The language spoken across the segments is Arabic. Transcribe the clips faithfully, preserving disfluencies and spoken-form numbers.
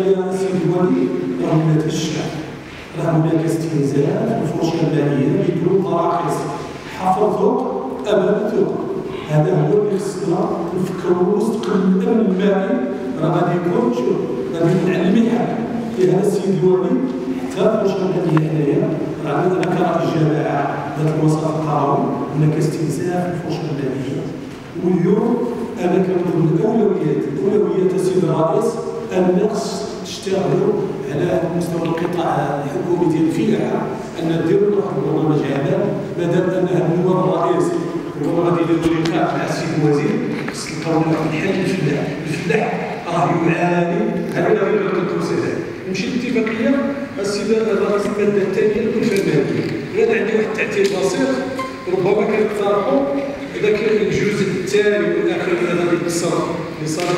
الايراني سيد الولي راه هناك الشعب، راه هناك استهزاءات وفرش كلاميه بدون مراقص حفظوا ابدا. هذا هو اللي خصنا نفكروا مستقبل الامن المائي راه غادي يكون شوف غادي يكون على المحك. في هذا السيد الولي حتى الفرش كلاميه هنايا راه انا كنرى الجماعه ذات الوسط القروي هناك استهزاء وفرش كلاميه. واليوم انا كنقول الاولويات اولويات السيد الرئيس الناس تشتغلوا على مستوى القطاع الحكومي ديال الفلاحه ان ديروا واحد البرنامج عمل بدل ان هذا هو الرئيس هو غادي يدير لقاء مع السيد الوزير خص نقرروا واحد الحل للفلاح، الفلاح راه يعاني هذا اللي غادي كنقول سيدي نمشي للاتفاقيه السيد الرئيس الماده الثانيه الفنيه. غادي عندي واحد التعديل بسيط ربما كنقترحوا إذا كان الجزء الثاني والأخير اللي غادي يتصرف لصالح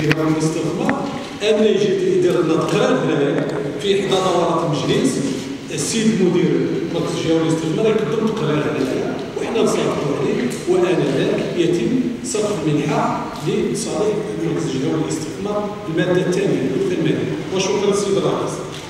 الجهة المستثمرة أن يجي الإدارة الأدخال هنايا في إحدى دورات المجلس السيد مدير مركز الجهة المستثمرة يقدم تقرير هنايا وحنا نصادقوا عليه وآنذاك يتم صرف منحة لصالح مركز الجهة المستثمرة المادة الثانية والثمانية. وشكرا السيد الرئيس.